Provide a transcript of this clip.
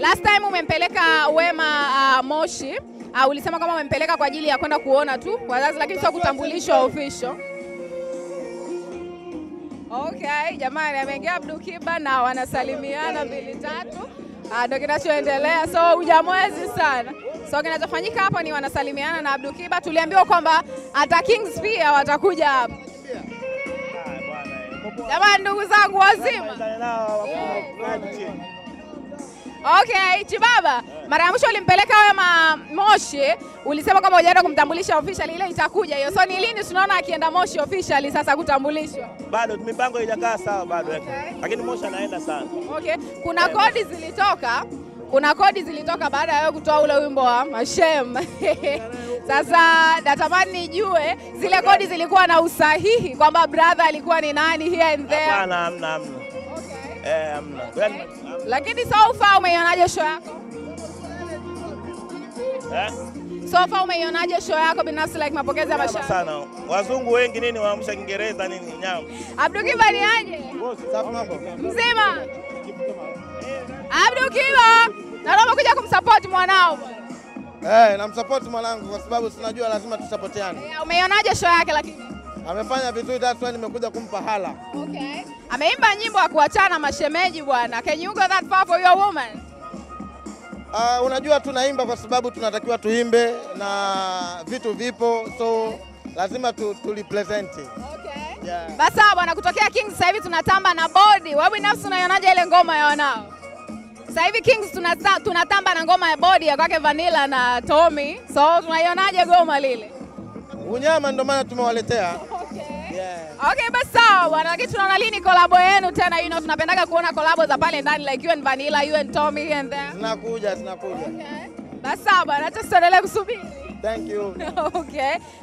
Last time umempeleka Wema Moshi, ulisema kama umempeleka kwa ajili ya kwenda kuona tu wazazi, lakini sio kutambulishwa official. Okay, jamani ameingia Abdu Kiba na wanasalimiana 2-3. Ndio kinachoendelea. So hujamwezi sana. So kinachofanyika hapa ni wanasalimiana na Abdu Kiba. Tuliambiwa kwamba ata Kings Fee watakuja hapa. Jamani ndugu zangu wazima. Okay, Chibaba, mara ya mwisho ulimpeleka Wema Moshi, ulisema kama hujaenda kumtambulisha officially, ile itakuja hiyo. So ni lini tunaona akienda Moshi officially sasa kutambulishwa? Bado mipango haijakaa sawa bado. Okay. Lakini Moshi anaenda sana. Okay, kuna kodi zilitoka. Kuna kodi zilitoka baada ya wewe kutoa ule wimbo wa Mashem. Sasa natamani nijue zile kodi zilikuwa na usahihi kwamba brother alikuwa ni nani here and there. Hapana. Okay. Lakini so far umeionaje show yako? So far umeionaje show yako binafsi, like mapokezi ya Mashamu? Sana. Wazungu wengi nini waamsha Kiingereza nini nyao. Abdu Kiba ni aje? Mzima. Abdu Kiba, naomba kuja kumsupport mwanao. Namsupport mwanangu kwa sababu tunajua lazima tusapoteane. Umeionaje show yake lakini? Amefanya vizuri, that's why nimekuja kumpa hala. Okay. Ameimba nyimbo ya kuachana mashemeji bwana. Can you go that far for your woman? Unajua tunaimba kwa sababu tunatakiwa tuimbe na vitu vipo, so lazima tulipresent. Okay. Yeah. Basa bwana, kutokea Kings sasa hivi tunatamba na body. Wewe binafsi unaionaje ile ngoma ya wanao? Sasa hivi Kings tunatamba na ngoma ya body ya kwake Vanilla na Tommy. So tunaionaje goma lile? Unyama ndo maana tumewaletea. Okay. Yeah. Okay, basi sawa bwana, lakini tunaona lini collab yenu tena? Tunapendaga kuona collab za pale ndani like you and Vanilla, you and Tommy here and there. Tunakuja. Okay. Basi sawa bwana, tuendelee kusubiri. Thank you. Okay.